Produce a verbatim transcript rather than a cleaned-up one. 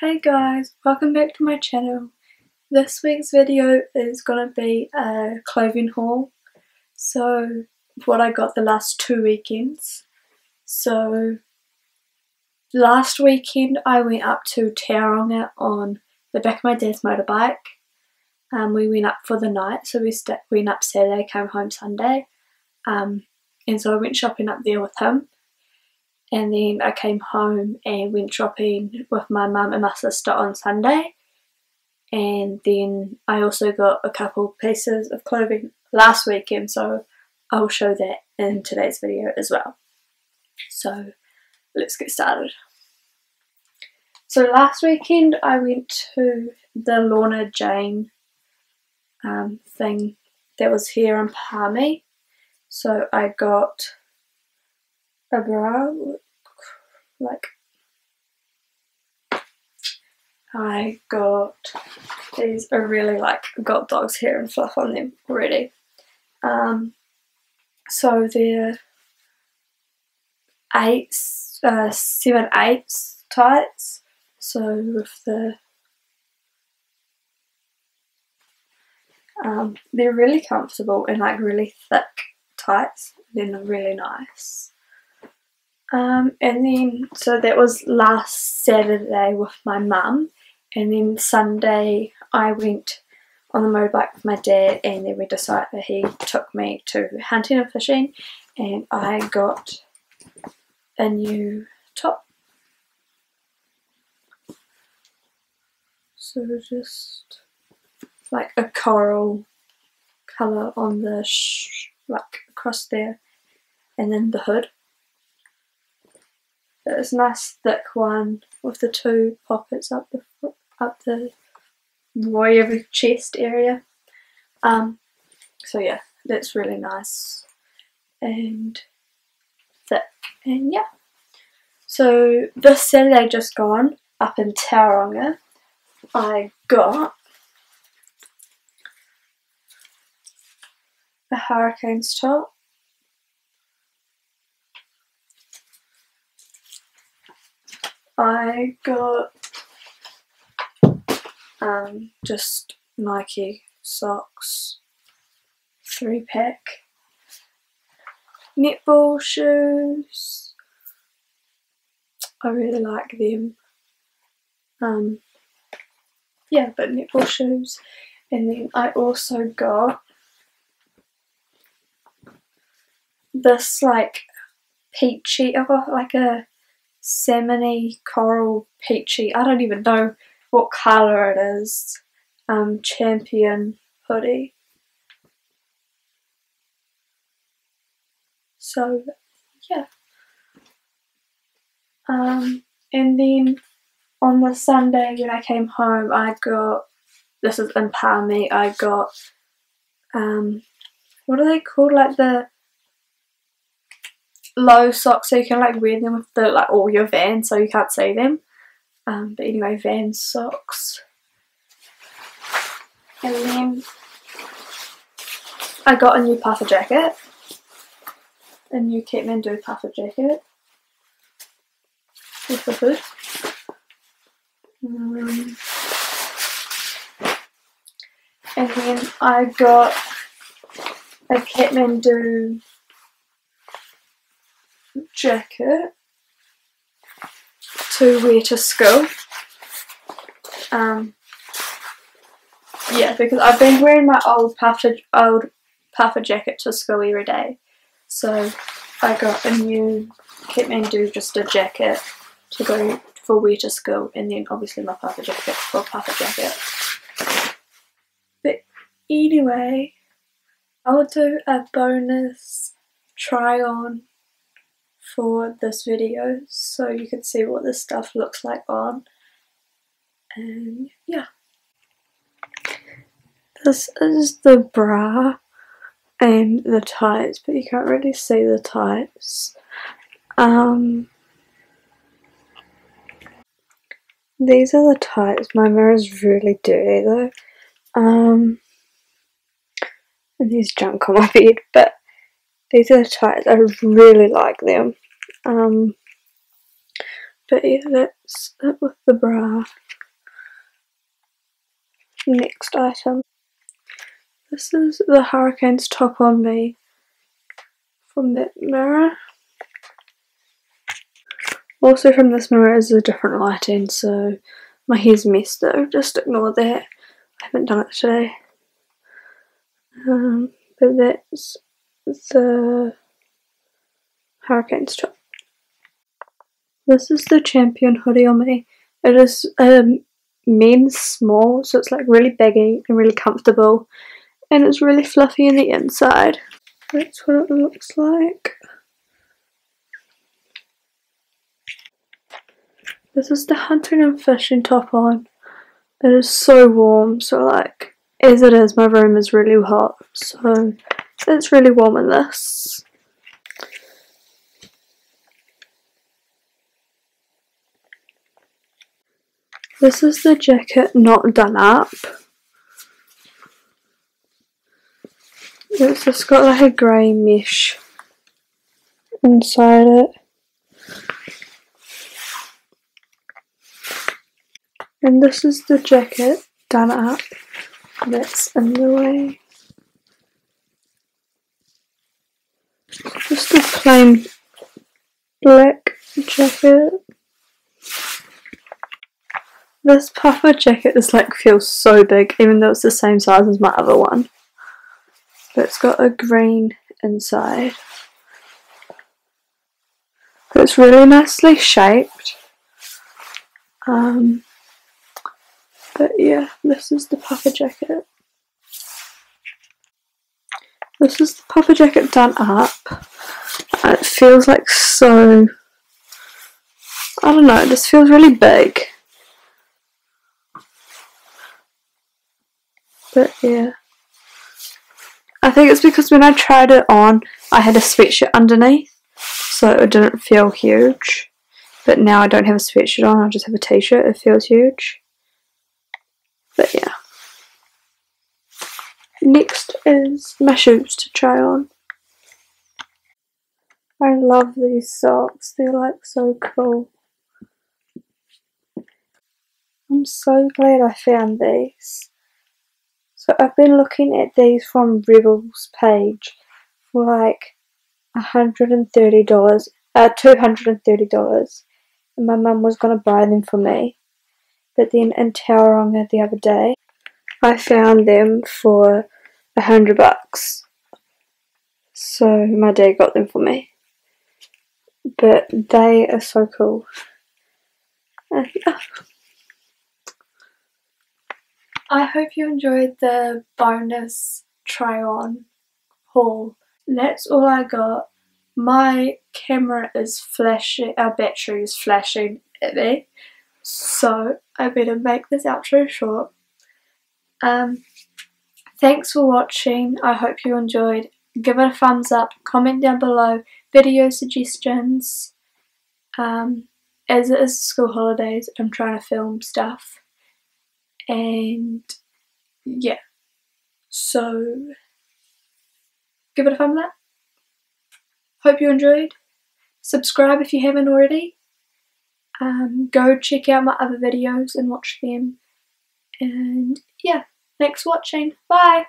Hey guys, welcome back to my channel. This week's video is gonna be a clothing haul. So what I got the last two weekends. So last weekend I went up to Tauranga on the back of my dad's motorbike. Um, we went up for the night, so we st went up Saturday, came home Sunday. Um, and so I went shopping up there with him. And then I came home and went shopping with my mum and my sister on Sunday. And then I also got a couple pieces of clothing last weekend, so I'll show that in today's video as well. So let's get started. So last weekend I went to the Lorna Jane um, thing that was here in Palmy. So I got a bra, like, I got these, I really like, got dog's hair and fluff on them already. Um, so they're eights, uh, seven eighths tights, so with the, um, they're really comfortable and like really thick tights, they're really nice. Um, and then, so that was last Saturday with my mum, and then Sunday I went on the motorbike with my dad, and then we decided that he took me to Hunting and Fishing, and I got a new top. So just like a coral colour on the, sh like across there, and then the hood. It's a nice thick one with the two pockets up the up the royal chest area. Um, so yeah, that's really nice and thick, and yeah. So this Saturday just gone up in Tauranga, I got the Hurricanes top. I got um, just Nike socks, three pack, netball shoes, I really like them, um, yeah, but netball shoes, and then I also got this like peachy, I got like a salmony, coral, peachy, I don't even know what colour it is, um, Champion hoodie. So, yeah. Um, and then on the Sunday when I came home, I got, this is in Palmy, I got, um, what are they called, like the low socks, so you can like wear them with the like all your Vans, so you can't see them. Um, but anyway, Vans socks. And then I got a new puffer jacket, a new Kathmandu puffer jacket with the hood. Um, and then I got a Kathmandu jacket to wear to school. Um, yeah, because I've been wearing my old puffer old puffer jacket to school every day, so I got a new Kathmandu just a jacket to go for wear to school, and then obviously my puffer jacket for puffer jacket. But anyway, I'll do a bonus try on for this video so you can see what this stuff looks like on, and yeah, this is the bra and the tights, but you can't really see the tights. Um, these are the tights. My mirror is really dirty though, um, and there's junk on my bed, but these are the tights. I really like them. Um, but yeah, that's it with the bra. next item. This is the Hurricanes Top On Me from that mirror. Also from this mirror is a different lighting, so my hair's messed though, just ignore that. I haven't done it today. Um, but that's the Hurricanes top. This is the Champion hoodie on me. It is um, men's small, so it's like really baggy and really comfortable. And it's really fluffy in the inside. That's what it looks like. This is the Hunting and Fishing top on. It is so warm, so like, as it is, my room is really hot, so it's really warm in this. This is the jacket not done up. It's just got like a grey mesh inside it. And this is the jacket done up that's in the way. Just a plain black jacket. This puffer jacket is like, feels so big, even though it's the same size as my other one. But it's got a green inside. But it's really nicely shaped. Um... But yeah, this is the puffer jacket. This is the puffer jacket done up. It feels like so... I don't know, it just feels really big. But yeah. I think it's because when I tried it on, I had a sweatshirt underneath, so it didn't feel huge. But now I don't have a sweatshirt on, I just have a t-shirt, it feels huge. But yeah. Next is my shoes to try on. I love these socks. They're like so cool. I'm so glad I found these. So I've been looking at these from Rebels page for like one hundred and thirty dollars, uh, two hundred and thirty dollars. And my mum was going to buy them for me. But then in Tauranga the other day, I found them for a hundred bucks. So my dad got them for me. But they are so cool. Uh, yeah. I hope you enjoyed the bonus try on haul. That's all I got. My camera is flashing, our battery is flashing at me. So I better make this outro short. Um, thanks for watching. I hope you enjoyed. Give it a thumbs up. Comment down below. Video suggestions. Um, as it is school holidays, I'm trying to film stuff. And yeah. So give it a thumbs up. Hope you enjoyed. Subscribe if you haven't already. Um, go check out my other videos and watch them. And yeah, thanks for watching. Bye!